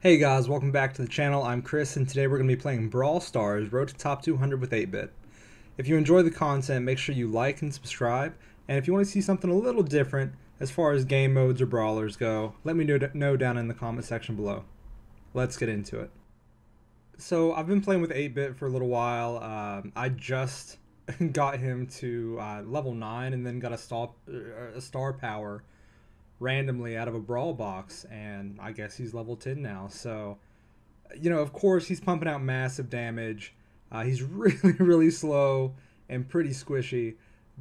Hey guys, welcome back to the channel. I'm Chris, and today we're going to be playing Brawl Stars Road to Top 200 with 8-bit. If you enjoy the content, make sure you like and subscribe, and if you want to see something a little different as far as game modes or brawlers go, let me know down in the comment section below. Let's get into it. So I've been playing with 8-bit for a little while. I just got him to level 9 and then got a star power randomly out of a brawl box, and I guess he's level 10 now. So, you know, of course he's pumping out massive damage. He's really slow and pretty squishy,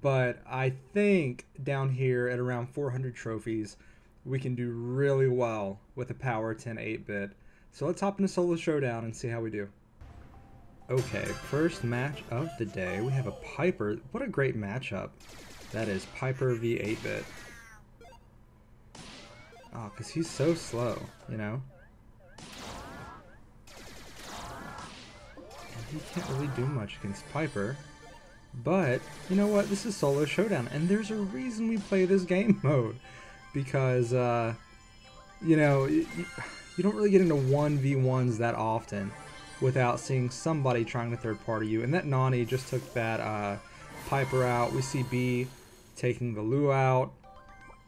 but I think down here at around 400 trophies we can do really well with a power 10 8-bit. So let's hop into solo showdown and see how we do. Okay, first match of the day, we have a Piper. What a great matchup that is. Piper v 8-bit. Oh, because he's so slow, you know? And he can't really do much against Piper. But, you know what? This is Solo Showdown, and there's a reason we play this game mode. Because, you know, you don't really get into 1v1s that often without seeing somebody trying to third-party you. And that Nani just took that Piper out. We see B taking the Lou out.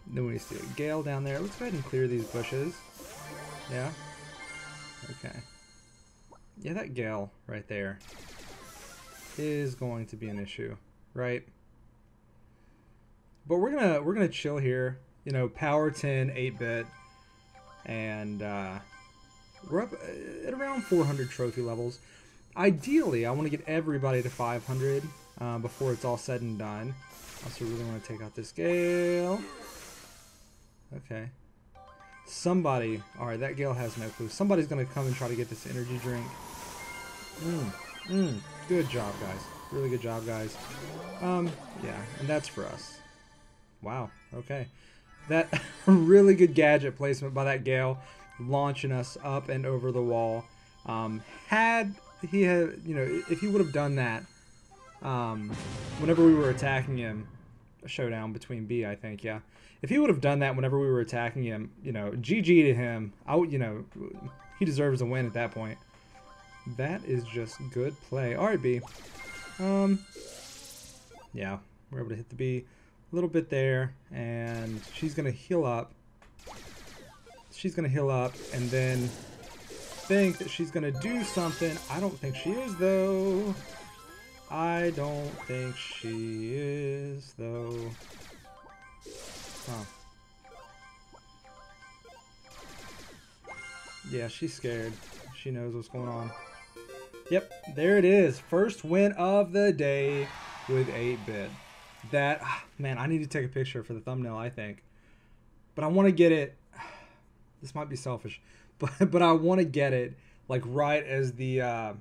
Then we see a Gale down there. Let's go ahead and clear these bushes. Yeah? Okay. Yeah, that Gale right there is going to be an issue, right? But we're gonna chill here. You know, power 10, 8-bit, and we're up at around 400 trophy levels. Ideally, I want to get everybody to 500 before it's all said and done. Also, really want to take out this Gale. Okay. Somebody. Alright, that Gale has no clue. Somebody's going to come and try to get this energy drink. Good job, guys. Really good job, guys. Yeah, and that's for us. Wow. Okay. That really good gadget placement by that Gale, launching us up and over the wall. Had he had, you know, if he would have done that, whenever we were attacking him, a showdown between B, I think, yeah. If he would have done that whenever we were attacking him, you know, GG to him. You know, he deserves a win at that point. That is just good play. All right, B. Yeah, we're able to hit the B a little bit there, and she's gonna heal up. She's gonna heal up, and then think that she's gonna do something. I don't think she is, though. I don't think she is, though. Huh. Yeah, she's scared. She knows what's going on. Yep, there it is. First win of the day with 8-bit. That, man, I need to take a picture for the thumbnail, I think. But I want to get it. This might be selfish, but I want to get it like right as the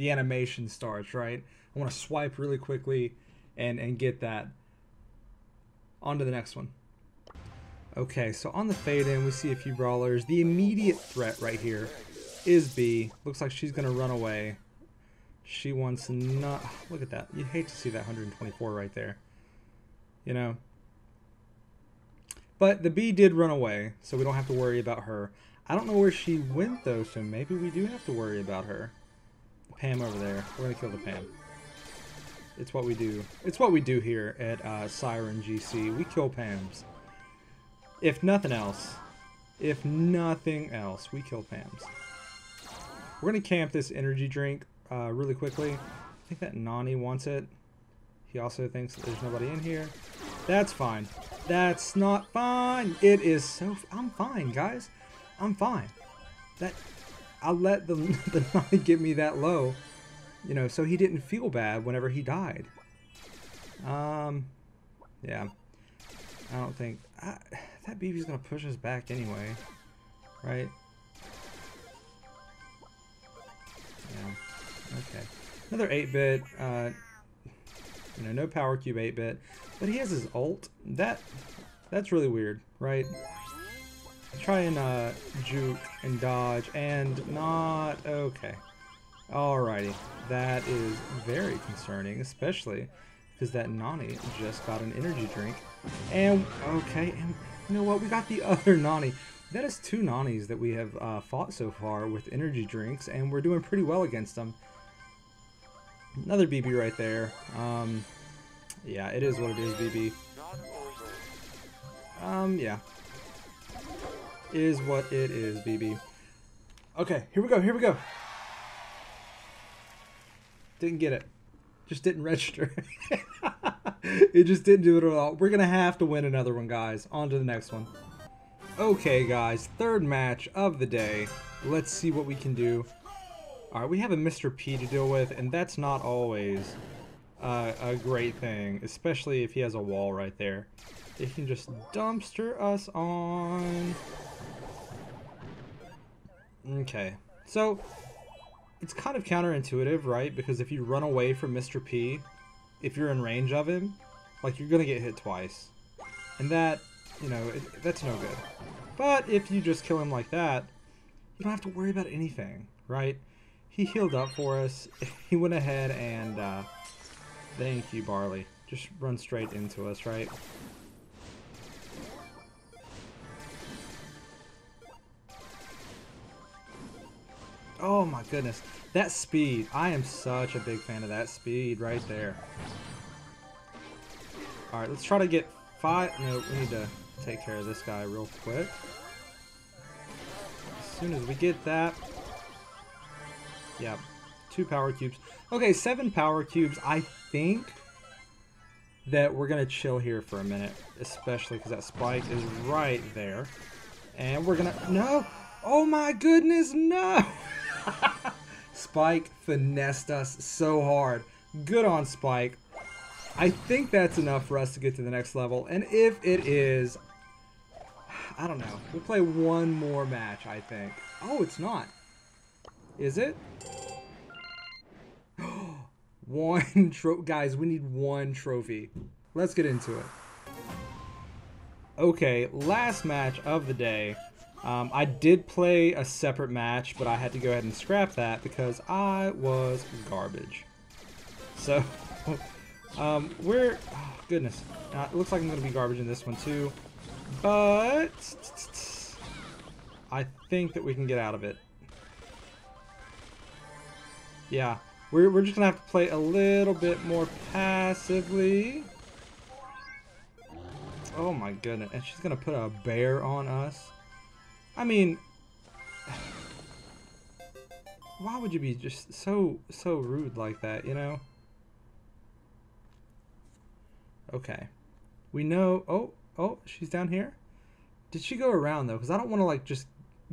animation starts, right? I want to swipe really quickly and get that. On to the next one. Okay, so on the fade in, we see a few brawlers. The immediate threat right here is B. Looks like she's gonna run away. She wants not. Look at that. You hate to see that 124 right there, you know. But the B did run away, so we don't have to worry about her. I don't know where she went though, so maybe we do have to worry about her. Pam over there. We're gonna kill the Pam. It's what we do. It's what we do here at Siren GC. We kill Pams. If nothing else, we kill Pams. We're gonna camp this energy drink really quickly. I think that Nani wants it. He also thinks that there's nobody in here. That's fine. That's not fine. It is so. I'm fine, guys. I'm fine. That I let the Nani get me that low. You know, so he didn't feel bad whenever he died. Yeah. I don't think... that BB's going to push us back anyway. Right? Yeah. Okay. Another 8-bit. You know, no power cube 8-bit. But he has his ult. That's really weird, right? Try and juke and dodge and not... Okay. Alrighty, that is very concerning, especially because that Nani just got an energy drink. And, okay, and you know what? We got the other Nani. That is two Nani's that we have fought so far with energy drinks, and we're doing pretty well against them. Another BB right there. Yeah, it is what it is, BB. Yeah. It is what it is, BB. Okay, here we go, here we go. Didn't get it. Just didn't register. It just didn't do it at all. We're going to have to win another one, guys. On to the next one. Okay, guys. Third match of the day. Let's see what we can do. Alright, we have a Mr. P to deal with, and that's not always a great thing. Especially if he has a wall right there. They can just dumpster us on. Okay. So, it's kind of counterintuitive, right? Because if you run away from Mr. P, if you're in range of him, like, you're gonna get hit twice. And that, you know, that's no good. But if you just kill him like that, you don't have to worry about anything, right? He healed up for us. He went ahead and, thank you, Barley. Just run straight into us, right? Oh my goodness, that speed. I am such a big fan of that speed right there. Alright, let's try to get five. No, we need to take care of this guy real quick. As soon as we get that. Yeah, 2 power cubes. Okay, 7 power cubes. I think that we're going to chill here for a minute, especially because that spike is right there. And we're going to... No! Oh my goodness, no! Spike finessed us so hard. Good on Spike. I think that's enough for us to get to the next level. And if it is, I don't know. We'll play one more match, I think. Oh, it's not. Is it? One trophy. Guys, we need one trophy. Let's get into it. Okay, last match of the day. I did play a separate match, but I had to go ahead and scrap that because I was garbage. So, oh, goodness. It looks like I'm going to be garbage in this one too, but I think that we can get out of it. Yeah, we're just going to have to play a little bit more passively. Oh my goodness, and she's going to put a bear on us. I mean, why would you be just so rude like that, you know? Okay. We know, oh, she's down here? Did she go around though? Because I don't want to like just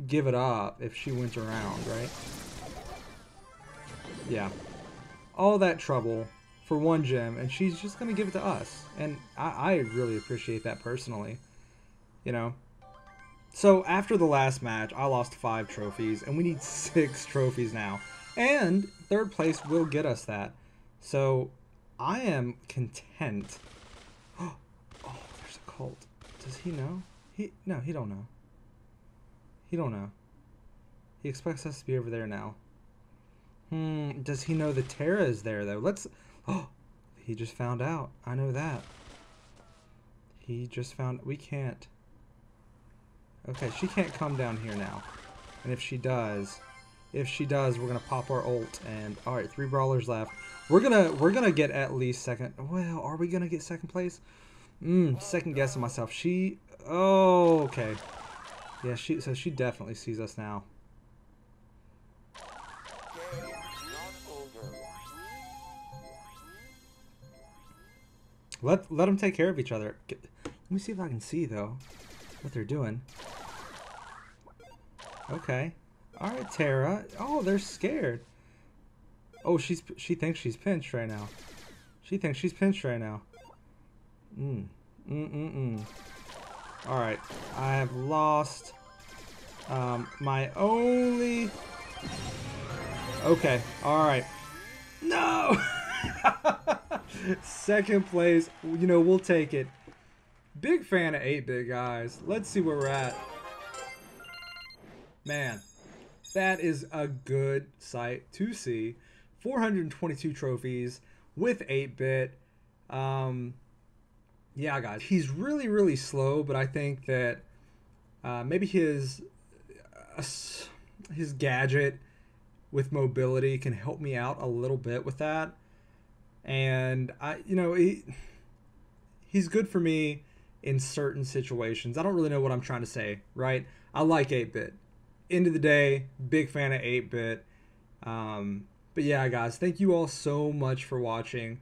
give it up if she went around, right? Yeah. All that trouble for one gem, and she's just going to give it to us. And I really appreciate that personally, you know? So after the last match, I lost 5 trophies, and we need 6 trophies now. And third place will get us that. So I am content. Oh, there's a cult. Does he know? No, he don't know. He don't know. He expects us to be over there now. Does he know the Terra is there though? Oh, he just found out. I know that. He just found, we can't. Okay, she can't come down here now. And if she does, we're gonna pop our ult. And all right, 3 brawlers left. We're gonna get at least second. Well, are we gonna get second place? Second guessing myself. Oh, okay. Yeah, so she definitely sees us now. Let them take care of each other. Let me see if I can see though. What they're doing. Okay. Alright, Terra. Oh, they're scared. Oh, she thinks she's pinched right now. Alright. I have lost my only... Okay. Alright. No! Second place. You know, we'll take it. Big fan of 8-bit, guys. Let's see where we're at. Man, that is a good sight to see. 422 trophies with 8-bit. Yeah, guys, he's really slow, but I think that Maybe his gadget with mobility can help me out a little bit with that. And he's good for me in certain situations. I don't really know what I'm trying to say, right? I like 8-bit. End of the day, big fan of 8-bit. But yeah, guys, thank you all so much for watching.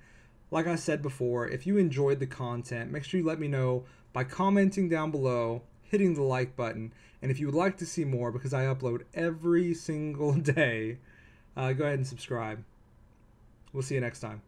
Like I said before, if you enjoyed the content, make sure you let me know by commenting down below, hitting the like button, and if you would like to see more, because I upload every single day, go ahead and subscribe. We'll see you next time.